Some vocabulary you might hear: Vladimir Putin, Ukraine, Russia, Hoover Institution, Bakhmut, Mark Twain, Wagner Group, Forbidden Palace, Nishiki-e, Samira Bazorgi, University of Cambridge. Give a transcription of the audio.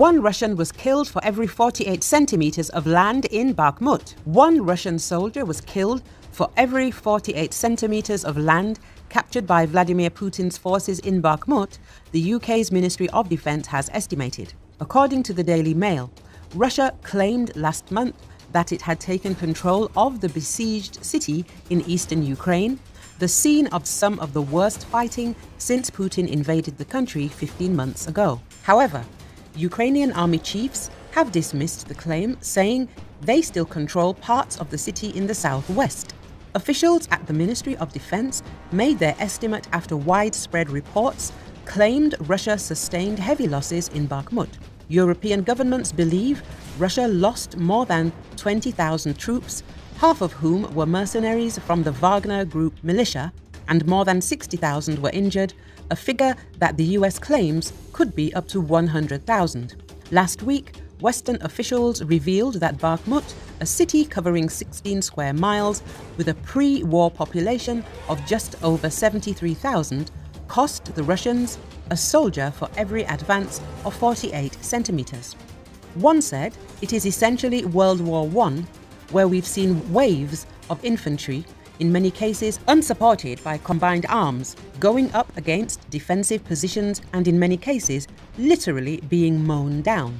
One Russian was killed for every 48 centimeters of land in Bakhmut. One Russian soldier was killed for every 48 centimeters of land captured by Vladimir Putin's forces in Bakhmut, the UK's Ministry of Defense has estimated. According to the Daily Mail, Russia claimed last month that it had taken control of the besieged city in eastern Ukraine, the scene of some of the worst fighting since Putin invaded the country 15 months ago. However, Ukrainian army chiefs have dismissed the claim, saying they still control parts of the city in the southwest. Officials at the Ministry of Defense made their estimate after widespread reports claimed Russia sustained heavy losses in Bakhmut. European governments believe Russia lost more than 20,000 troops, half of whom were mercenaries from the Wagner Group militia, and more than 60,000 were injured, a figure that the US claims could be up to 100,000. Last week, Western officials revealed that Bakhmut, a city covering 16 square miles with a pre-war population of just over 73,000, cost the Russians a soldier for every advance of 48 centimeters. One said it is essentially World War I, where we've seen waves of infantry, in many cases unsupported by combined arms, going up against defensive positions and in many cases literally being mown down.